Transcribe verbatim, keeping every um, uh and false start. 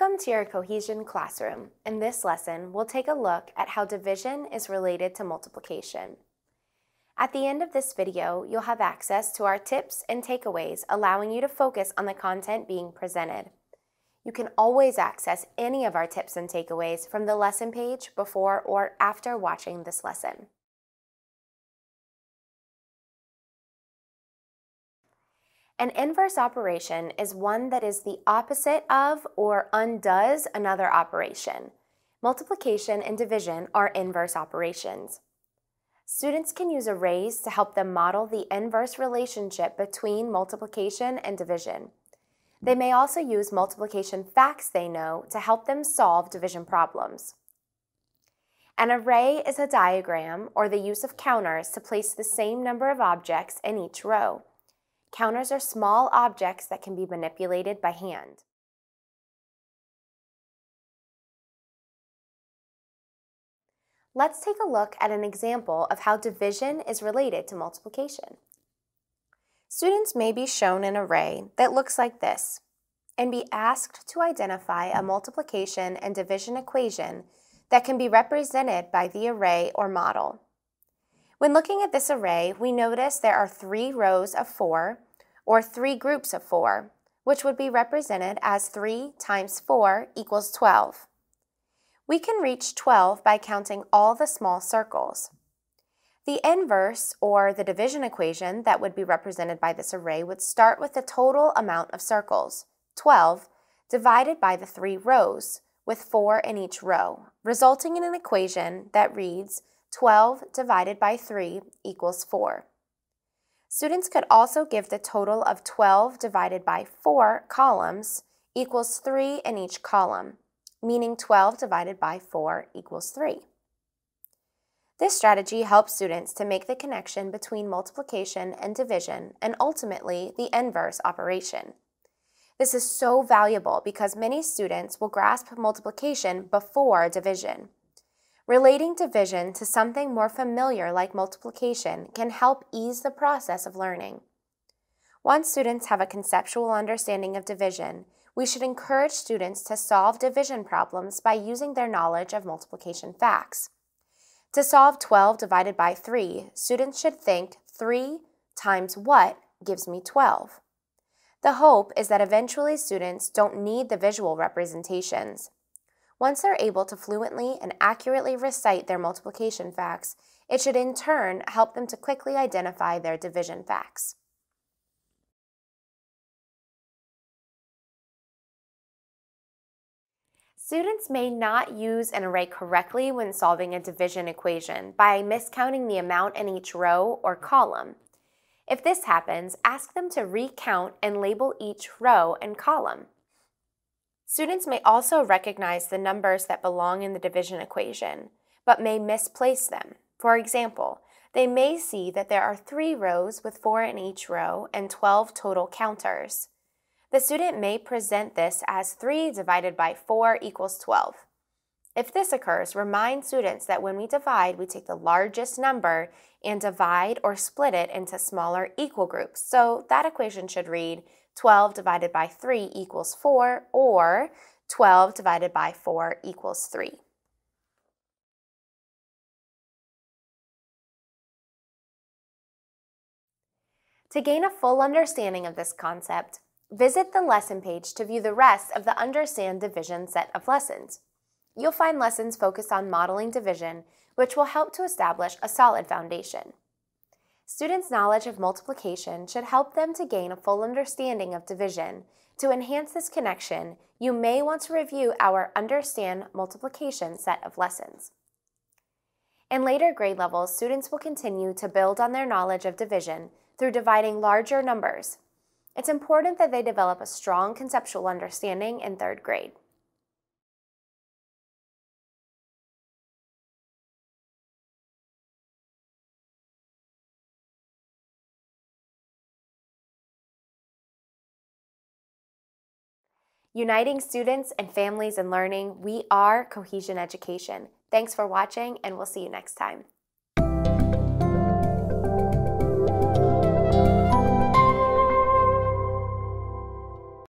Welcome to your Cohesion classroom. In this lesson, we'll take a look at how division is related to multiplication. At the end of this video, you'll have access to our tips and takeaways, allowing you to focus on the content being presented. You can always access any of our tips and takeaways from the lesson page before or after watching this lesson. An inverse operation is one that is the opposite of or undoes another operation. Multiplication and division are inverse operations. Students can use arrays to help them model the inverse relationship between multiplication and division. They may also use multiplication facts they know to help them solve division problems. An array is a diagram or the use of counters to place the same number of objects in each row. Counters are small objects that can be manipulated by hand. Let's take a look at an example of how division is related to multiplication. Students may be shown an array that looks like this and be asked to identify a multiplication and division equation that can be represented by the array or model. When looking at this array, we notice there are three rows of four, or three groups of four, which would be represented as three times four equals twelve. We can reach twelve by counting all the small circles. The inverse, or the division equation that would be represented by this array, would start with the total amount of circles, twelve, divided by the three rows, with four in each row, resulting in an equation that reads twelve divided by three equals four. Students could also give the total of twelve divided by four columns equals three in each column, meaning twelve divided by four equals three. This strategy helps students to make the connection between multiplication and division and ultimately the inverse operation. This is so valuable because many students will grasp multiplication before division. Relating division to something more familiar like multiplication can help ease the process of learning. Once students have a conceptual understanding of division, we should encourage students to solve division problems by using their knowledge of multiplication facts. To solve twelve divided by three, students should think three times what gives me twelve. The hope is that eventually students don't need the visual representations. Once they're able to fluently and accurately recite their multiplication facts, it should in turn help them to quickly identify their division facts. Students may not use an array correctly when solving a division equation by miscounting the amount in each row or column. If this happens, ask them to recount and label each row and column. Students may also recognize the numbers that belong in the division equation, but may misplace them. For example, they may see that there are three rows with four in each row and twelve total counters. The student may present this as three divided by four equals twelve. If this occurs, remind students that when we divide, we take the largest number and divide or split it into smaller equal groups. So that equation should read twelve divided by three equals four, or twelve divided by four equals three. To gain a full understanding of this concept, visit the lesson page to view the rest of the Understand Division set of lessons. You'll find lessons focused on modeling division, which will help to establish a solid foundation. Students' knowledge of multiplication should help them to gain a full understanding of division. To enhance this connection, you may want to review our Understand Multiplication set of lessons. In later grade levels, students will continue to build on their knowledge of division through dividing larger numbers. It's important that they develop a strong conceptual understanding in third grade. Uniting students and families in learning, we are Cohesion Education. Thanks for watching, and we'll see you next time.